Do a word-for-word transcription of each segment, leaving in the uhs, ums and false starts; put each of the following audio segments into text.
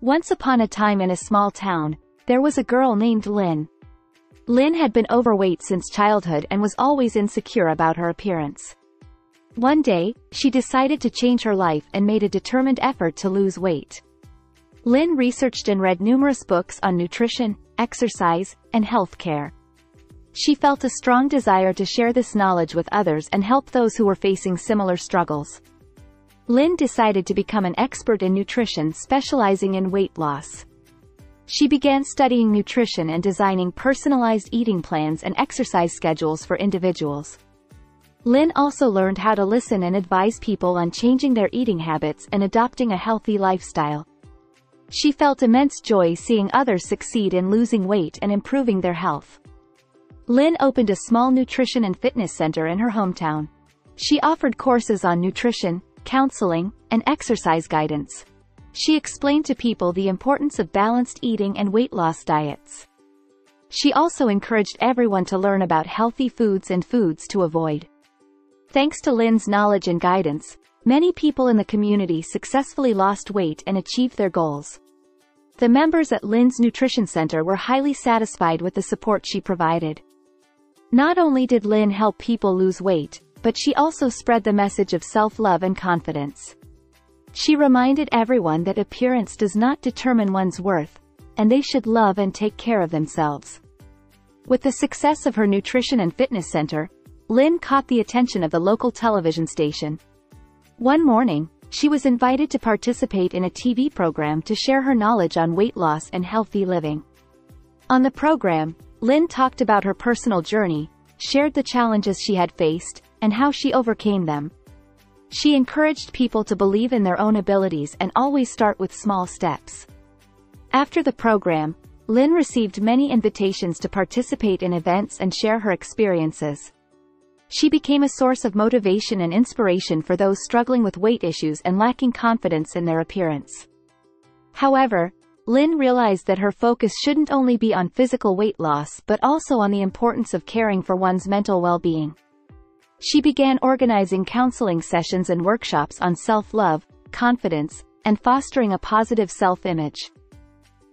Once upon a time in a small town, there was a girl named Lynn. Lynn had been overweight since childhood and was always insecure about her appearance. One day, she decided to change her life and made a determined effort to lose weight. Lynn researched and read numerous books on nutrition, exercise, and health care. She felt a strong desire to share this knowledge with others and help those who were facing similar struggles. Lynn decided to become an expert in nutrition, specializing in weight loss. She began studying nutrition and designing personalized eating plans and exercise schedules for individuals. Lynn also learned how to listen and advise people on changing their eating habits and adopting a healthy lifestyle. She felt immense joy seeing others succeed in losing weight and improving their health. Lynn opened a small nutrition and fitness center in her hometown. She offered courses on nutrition, counseling, and exercise guidance. She explained to people the importance of balanced eating and weight loss diets. She also encouraged everyone to learn about healthy foods and foods to avoid. Thanks to Lynn's knowledge and guidance, many people in the community successfully lost weight and achieved their goals. The members at Lynn's Nutrition Center were highly satisfied with the support she provided. Not only did Lynn help people lose weight, but she also spread the message of self-love and confidence. She reminded everyone that appearance does not determine one's worth, and they should love and take care of themselves. With the success of her nutrition and fitness center, Lynn caught the attention of the local television station. One morning, she was invited to participate in a T V program to share her knowledge on weight loss and healthy living. On the program, Lynn talked about her personal journey, shared the challenges she had faced, and how she overcame them. She encouraged people to believe in their own abilities and always start with small steps. After the program, Lynn received many invitations to participate in events and share her experiences. She became a source of motivation and inspiration for those struggling with weight issues and lacking confidence in their appearance. However, Lynn realized that her focus shouldn't only be on physical weight loss but also on the importance of caring for one's mental well-being. She began organizing counseling sessions and workshops on self-love, confidence, and fostering a positive self-image.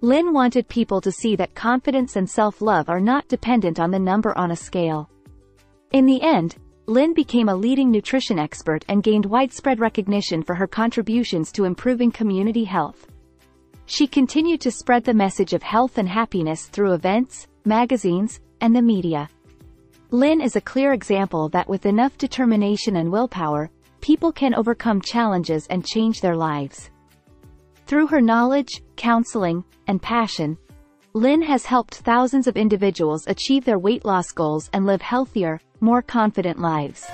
Lynn wanted people to see that confidence and self-love are not dependent on the number on a scale. In the end, Lynn became a leading nutrition expert and gained widespread recognition for her contributions to improving community health. She continued to spread the message of health and happiness through events, magazines, and the media. Lynn is a clear example that with enough determination and willpower, people can overcome challenges and change their lives. Through her knowledge, counseling, and passion, Lynn has helped thousands of individuals achieve their weight loss goals and live healthier, more confident lives.